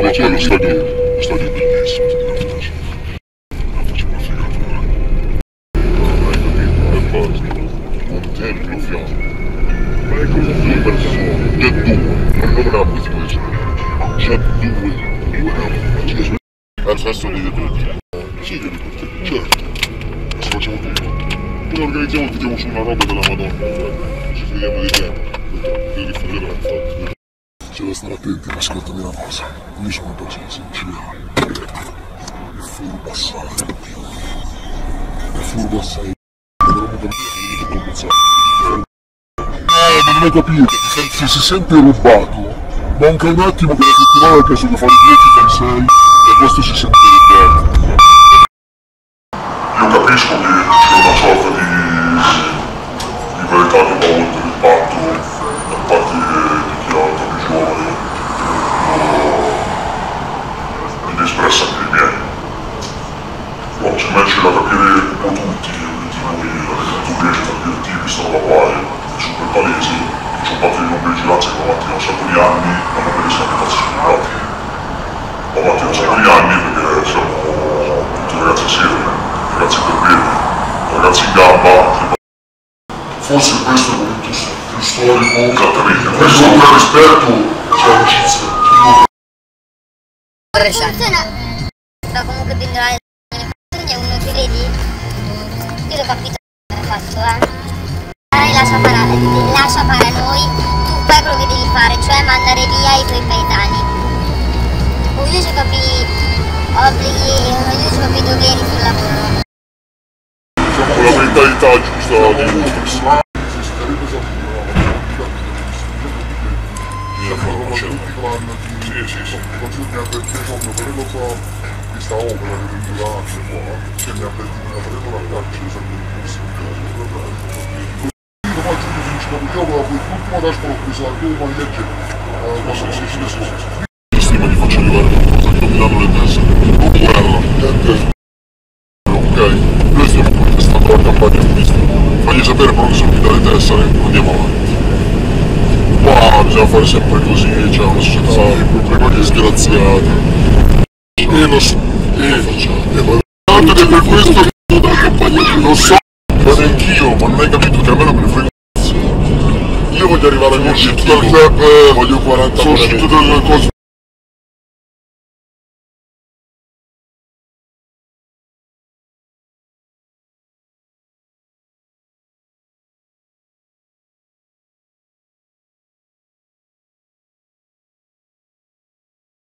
invece lo stadio, è bellissimo, una figata, non hai capito, è un tempio fiato, ma è come due persone, c'è due, non dovrà questo essere, c'è due, al sesso di detenuti, sì che detenuti, certo, ma se facciamo tutto, poi organizziamo e mettiamo su una roba della Madonna, ci frediamo di tempo, vedi, frederà infatti. C'è da stare attenti, ascoltami una cosa. Io sono una persona sincera. È furbo assai. Dovremmo capire che non hai capito. Se si sente rubato, manca un attimo che la settimana che sono fare 10 fai 6 e questo si sente rubato. Io capisco che c'è una sorta di verità che va oltre il patto da parte di chi ha espressa per i miei, no, c'è me c'è da capire un po' tutti gli obiettivi, stanno da fare, è super palese, che sono fatti di non vigilanza che avanti da un sacco di anni, ma non me ne siamo fatti sicurati. Avanti da un sacco di anni perché siamo tutti ragazzi seri, ragazzi per bene, ragazzi in gamba. Forse questo è il momento più storico, esattamente, questo è un rispetto, c'è amicizia. Una persona sta comunque più ignorare è uno che vedi, io l'ho capito come faccio, lascia parare, lascia fare a noi, tu fai quello che devi fare, cioè mandare via i tuoi paesani. Ognuno ci capi obblighi, ognuno ci capi doveri sul lavoro. Diciamo con la mentalità giusta di persona. Sì, mi ha avvertito una pregola, questa opera che mi piace qua, che mi ha avvertito una pregola che accesa per il corso di casa. Io faccio un principio, io avevo l'ultima tasca l'ho presa, io devo leggere, ma sì. Io stima ti faccio arrivare una cosa che dominano le teste, non guerra, niente. Ok, noi stiamo contestando la campagna acquista, fagli sapere però che sono chi dà le tessere, andiamo avanti. Ma bisogna fare sempre così, c'è una società proprio disgraziata. E lo so, e per questo che dalla campagna lo so, ma neanch'io, ma non hai capito che a me non me ne frega. Io voglio arrivare a mio uscito dal club, voglio 40 sono uscito dalle cose